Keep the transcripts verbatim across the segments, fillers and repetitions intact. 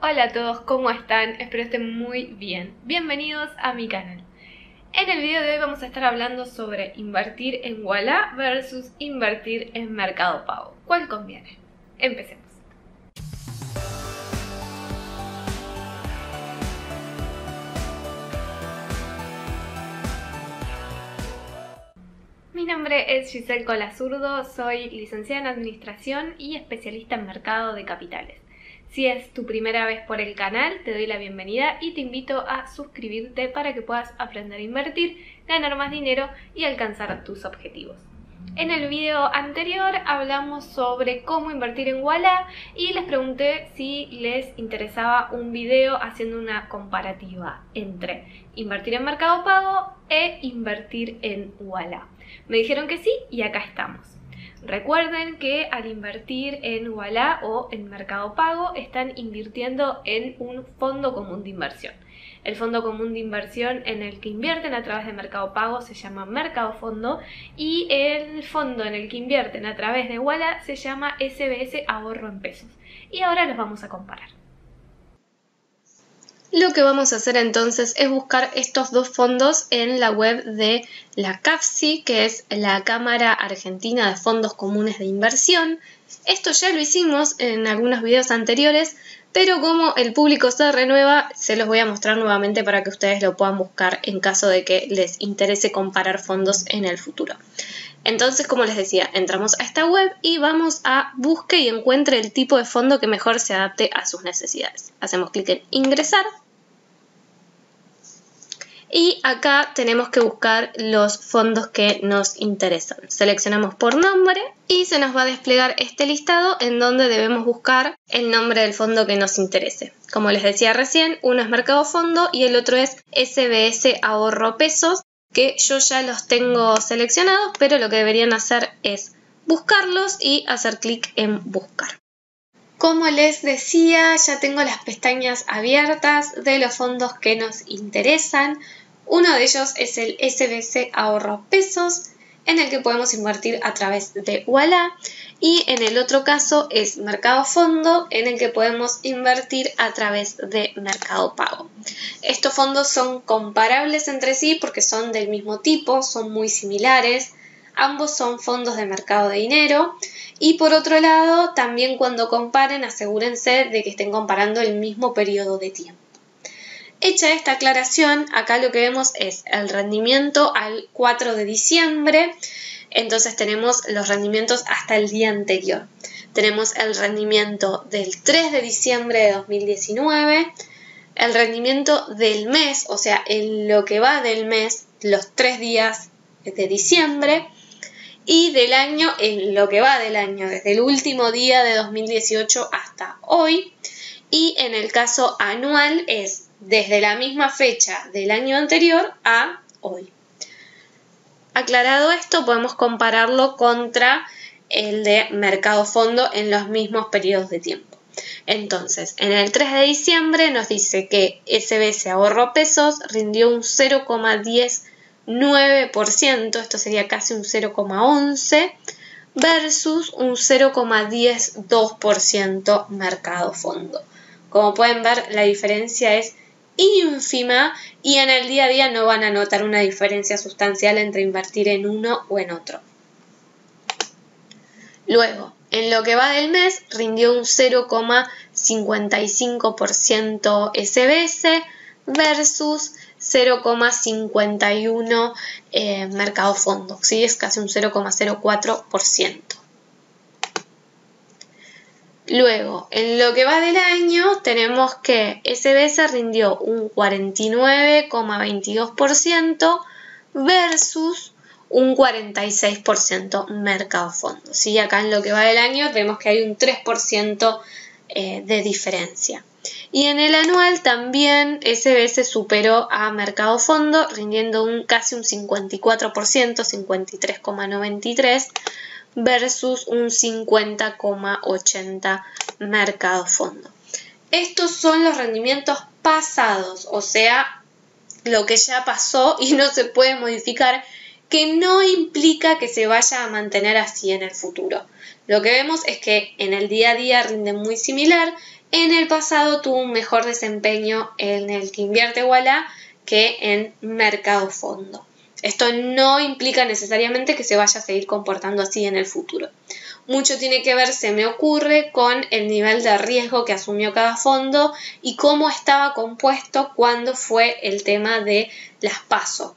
Hola a todos, ¿cómo están? Espero estén muy bien. Bienvenidos a mi canal. En el video de hoy vamos a estar hablando sobre invertir en Ualá versus invertir en Mercado Pago. ¿Cuál conviene? Empecemos. Mi nombre es Giselle Colasurdo, soy licenciada en Administración y especialista en Mercado de Capitales. Si es tu primera vez por el canal, te doy la bienvenida y te invito a suscribirte para que puedas aprender a invertir, ganar más dinero y alcanzar tus objetivos. En el video anterior hablamos sobre cómo invertir en Ualá y les pregunté si les interesaba un video haciendo una comparativa entre invertir en Mercado Pago e invertir en Ualá. Me dijeron que sí y acá estamos. Recuerden que al invertir en Ualá o en Mercado Pago están invirtiendo en un fondo común de inversión. El fondo común de inversión en el que invierten a través de Mercado Pago se llama Mercado Fondo y el fondo en el que invierten a través de Ualá se llama S B S Ahorro en Pesos. Y ahora los vamos a comparar. Lo que vamos a hacer entonces es buscar estos dos fondos en la web de la C A F C I, que es la Cámara Argentina de Fondos Comunes de Inversión. Esto ya lo hicimos en algunos videos anteriores, pero como el público se renueva, se los voy a mostrar nuevamente para que ustedes lo puedan buscar en caso de que les interese comparar fondos en el futuro. Entonces, como les decía, entramos a esta web y vamos a busque y encuentre el tipo de fondo que mejor se adapte a sus necesidades. Hacemos clic en ingresar. Y acá tenemos que buscar los fondos que nos interesan. Seleccionamos por nombre y se nos va a desplegar este listado en donde debemos buscar el nombre del fondo que nos interese. Como les decía recién, uno es Mercado Fondo y el otro es S B S Ahorro Pesos, que yo ya los tengo seleccionados, pero lo que deberían hacer es buscarlos y hacer clic en buscar. Como les decía, ya tengo las pestañas abiertas de los fondos que nos interesan. Uno de ellos es el S B S Ahorro Pesos, en el que podemos invertir a través de Ualá, y en el otro caso es Mercado Fondo, en el que podemos invertir a través de Mercado Pago. Estos fondos son comparables entre sí porque son del mismo tipo, son muy similares, ambos son fondos de mercado de dinero y por otro lado también cuando comparen asegúrense de que estén comparando el mismo periodo de tiempo. Hecha esta aclaración, acá lo que vemos es el rendimiento al cuatro de diciembre, entonces tenemos los rendimientos hasta el día anterior. Tenemos el rendimiento del tres de diciembre de dos mil diecinueve, el rendimiento del mes, o sea, en lo que va del mes, los tres días de diciembre, y del año, en lo que va del año, desde el último día de dos mil dieciocho hasta hoy, y en el caso anual es desde la misma fecha del año anterior a hoy. Aclarado esto, podemos compararlo contra el de Mercado Fondo en los mismos periodos de tiempo. Entonces, en el tres de diciembre nos dice que S B S Ahorro Pesos rindió un cero coma diecinueve por ciento, esto sería casi un cero coma once, versus un cero coma diez dos por ciento Mercado Fondo. Como pueden ver, la diferencia es ínfima y en el día a día no van a notar una diferencia sustancial entre invertir en uno o en otro. Luego, en lo que va del mes, rindió un cero coma cincuenta y cinco por ciento S B S versus cero coma cincuenta y uno por ciento eh, Mercado Fondo, ¿sí? Es casi un cero coma cero cuatro por ciento. Luego, en lo que va del año, tenemos que S B S rindió un cuarenta y nueve coma veintidós por ciento versus un cuarenta y seis por ciento Mercado Fondo. ¿Sí? Acá en lo que va del año vemos que hay un tres por ciento eh, de diferencia. Y en el anual también S B S superó a Mercado Fondo, rindiendo un, casi un cincuenta y cuatro por ciento, cincuenta y tres coma noventa y tres por ciento. Versus un cincuenta coma ochenta por ciento Mercado Fondo. Estos son los rendimientos pasados, o sea, lo que ya pasó y no se puede modificar, que no implica que se vaya a mantener así en el futuro. Lo que vemos es que en el día a día rinden muy similar En el pasado tuvo un mejor desempeño en el que invierte Ualá que en Mercado Fondo. Esto no implica necesariamente que se vaya a seguir comportando así en el futuro. Mucho tiene que ver, se me ocurre, con el nivel de riesgo que asumió cada fondo y cómo estaba compuesto cuando fue el tema de las PASO.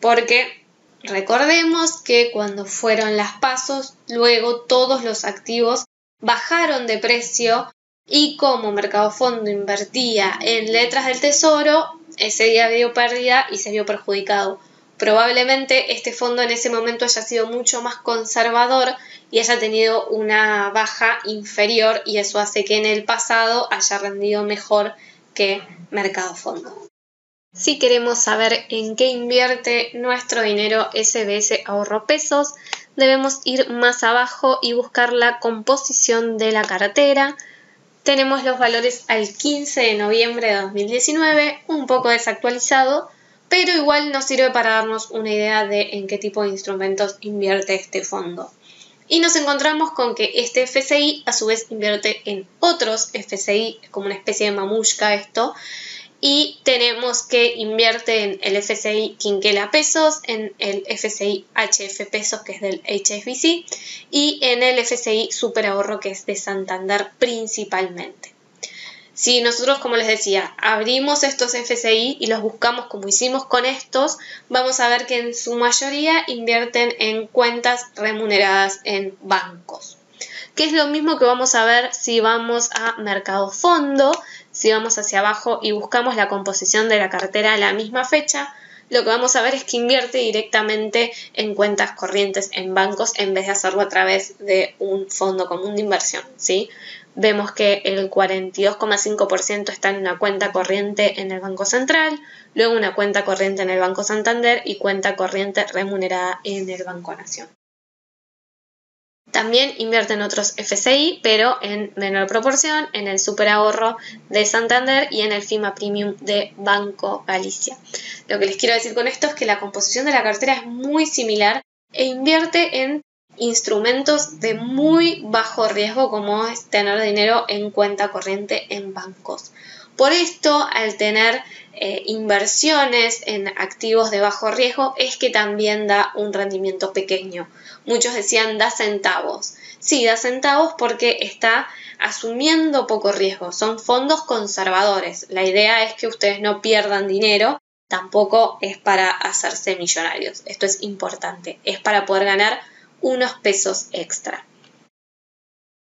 Porque recordemos que cuando fueron las PASO, luego todos los activos bajaron de precio y como Mercado Fondo invertía en letras del tesoro, ese día dio pérdida y se vio perjudicado. Probablemente este fondo en ese momento haya sido mucho más conservador y haya tenido una baja inferior y eso hace que en el pasado haya rendido mejor que Mercado Fondo. Si queremos saber en qué invierte nuestro dinero S B S Ahorro Pesos, debemos ir más abajo y buscar la composición de la cartera. Tenemos los valores al quince de noviembre de dos mil diecinueve, un poco desactualizado, pero igual nos sirve para darnos una idea de en qué tipo de instrumentos invierte este fondo. Y nos encontramos con que este F C I a su vez invierte en otros F C I, como una especie de mamushka esto, y tenemos que invierte en el F C I Quinquela Pesos, en el F C I H F Pesos que es del H S B C y en el F C I Superahorro que es de Santander principalmente. Si nosotros, como les decía, abrimos estos F C I y los buscamos como hicimos con estos, vamos a ver que en su mayoría invierten en cuentas remuneradas en bancos. Que es lo mismo que vamos a ver si vamos a Mercado Fondo, si vamos hacia abajo y buscamos la composición de la cartera a la misma fecha, lo que vamos a ver es que invierte directamente en cuentas corrientes en bancos en vez de hacerlo a través de un fondo común de inversión, ¿sí? Vemos que el cuarenta y dos coma cinco por ciento está en una cuenta corriente en el Banco Central, luego una cuenta corriente en el Banco Santander y cuenta corriente remunerada en el Banco Nación. También invierte en otros F C I, pero en menor proporción, en el Superahorro de Santander y en el FIMA Premium de Banco Galicia. Lo que les quiero decir con esto es que la composición de la cartera es muy similar e invierte en instrumentos de muy bajo riesgo como es tener dinero en cuenta corriente en bancos. Por esto, al tener eh, inversiones en activos de bajo riesgo es que también da un rendimiento pequeño. Muchos decían da centavos. Sí, da centavos porque está asumiendo poco riesgo. Son fondos conservadores. La idea es que ustedes no pierdan dinero. Tampoco es para hacerse millonarios. Esto es importante. Es para poder ganar unos pesos extra.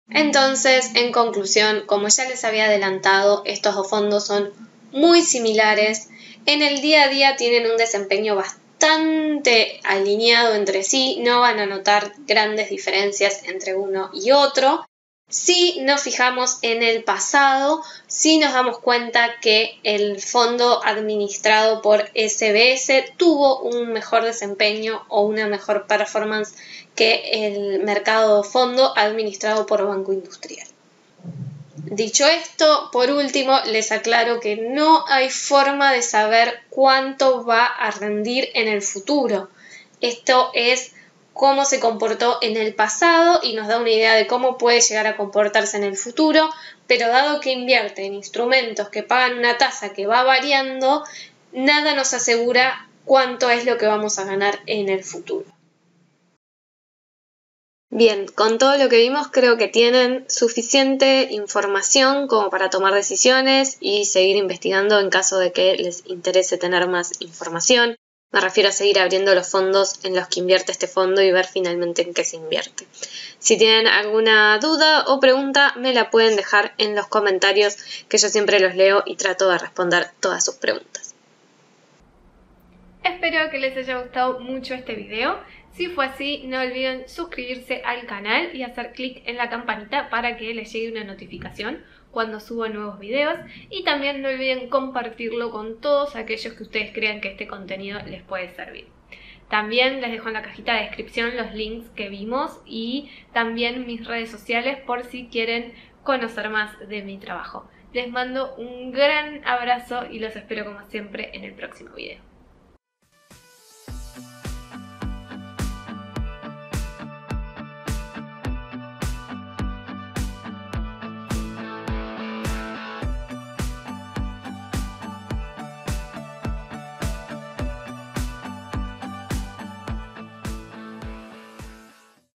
Entonces, en conclusión, como ya les había adelantado, estos dos fondos son muy similares. En el día a día tienen un desempeño bastante alineado entre sí, no van a notar grandes diferencias entre uno y otro. Si nos fijamos en el pasado, si nos damos cuenta que el fondo administrado por S B S tuvo un mejor desempeño o una mejor performance que el Mercado Fondo administrado por Banco Industrial. Dicho esto, por último, les aclaro que no hay forma de saber cuánto va a rendir en el futuro. Esto es cómo se comportó en el pasado y nos da una idea de cómo puede llegar a comportarse en el futuro, pero dado que invierte en instrumentos que pagan una tasa que va variando, nada nos asegura cuánto es lo que vamos a ganar en el futuro. Bien, con todo lo que vimos creo que tienen suficiente información como para tomar decisiones y seguir investigando en caso de que les interese tener más información. Me refiero a seguir abriendo los fondos en los que invierte este fondo y ver finalmente en qué se invierte. Si tienen alguna duda o pregunta, me la pueden dejar en los comentarios, que yo siempre los leo y trato de responder todas sus preguntas. Espero que les haya gustado mucho este video. Si fue así, no olviden suscribirse al canal y hacer clic en la campanita para que les llegue una notificación cuando subo nuevos videos y también no olviden compartirlo con todos aquellos que ustedes crean que este contenido les puede servir. También les dejo en la cajita de descripción los links que vimos y también mis redes sociales por si quieren conocer más de mi trabajo. Les mando un gran abrazo y los espero como siempre en el próximo video.